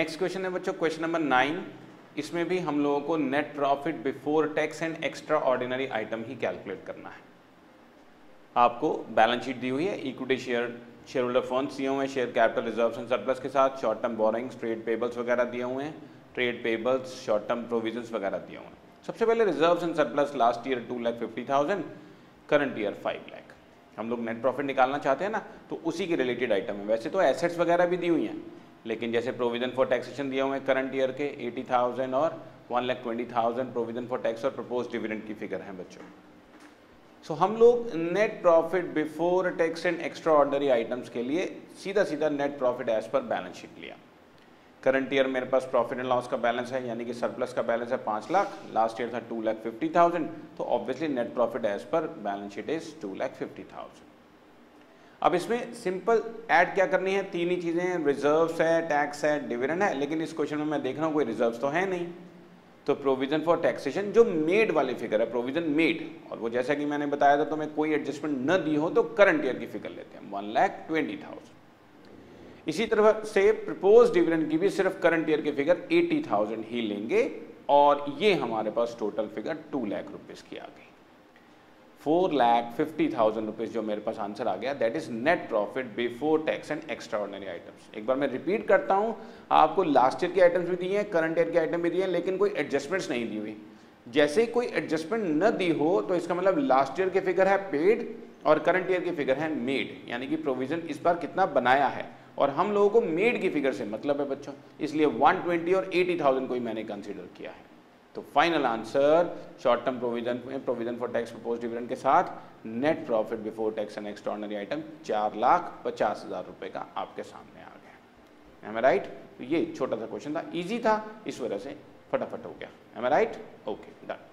Next question है बच्चों question number 9। इसमें भी हम लोगों को net profit before tax and extraordinary item ही कैलकुलेट करना है। आपको बैलेंस शीट दी हुई है, इक्विटी शेयर होल्डर फंड सीओ में share capital reserves and surplus के साथ short term borrowings trade payables वगैरह दिए हुए हैं, trade payables short term provisions वगैरह दिए हुए हैं। सबसे पहले reserves and surplus last year 2,50,000, current year 5,00,000। हम लोग नेट प्रॉफिट निकालना चाहते हैं ना, तो उसी के रिलेटेड आइटम है। वैसे तो एसेट्स वगैरह भी दी हुई हैं, लेकिन जैसे प्रोविजन फॉर टैक्सेशन दिए हुए हैं करंट ईयर के 80,000 और 1,20,000 प्रोविजन फॉर टैक्स और प्रपोज डिविडेंड की फिगर है बच्चों। सो हम लोग net profit before tax and extraordinary items के लिए सीधा सीधा net profit as per balance sheet लिया। करंट ईयर मेरे पास प्रॉफिट एंड लॉस का बैलेंस है, यानी कि सरप्लस का बैलेंस है 5,00,000, लास्ट ईयर था 2,50,000, तो obviously net profit as per balance sheet is 2,50,000। अब इसमें सिंपल ऐड क्या करनी है, तीन ही चीज़ें हैं, रिजर्व्स है, टैक्स है, डिविडेंड है। लेकिन इस क्वेश्चन में मैं देख रहा हूँ कोई रिजर्व्स तो है नहीं, तो प्रोविजन फॉर टैक्सेशन जो मेड वाली फिगर है, प्रोविजन मेड, और वो जैसा कि मैंने बताया था तो मैं कोई एडजस्टमेंट न दी हो तो करंट ईयर की फिगर लेते हैं 1,20,000। इसी तरह से प्रपोज डिविडेंड की भी सिर्फ करंट ईयर की फिगर 80,000 ही लेंगे, और ये हमारे पास टोटल फिगर 2,00,000 रुपीज़ की आ गई। 4,50,000 रुपीज़ जो मेरे पास आंसर आ गया, that is net profit before tax and extraordinary items. एक बार मैं रिपीट करता हूँ, आपको लास्ट ईयर के आइटम्स भी दिए हैं, करंट ईयर के आइटम भी दिए हैं, लेकिन कोई एडजस्टमेंट्स नहीं दी हुई। जैसे ही कोई एडजस्टमेंट न दी हो तो इसका मतलब लास्ट ईयर की फिगर है पेड और करंट ईयर की फिगर है मेड, यानी कि प्रोविजन इस बार कितना बनाया है, और हम लोगों को मेड की फिगर से मतलब है बच्चों, इसलिए 120 और 80,000 को ही मैंने कंसिडर किया है। तो final answer short term provision में provision for tax propose dividend के साथ net profit before tax and extraordinary item 4,50,000 रुपये का आपके सामने आ गया। Am I right? तो ये छोटा सा क्वेश्चन था, इजी था, इस वजह से फटाफट हो गया। Am I right? Okay, done.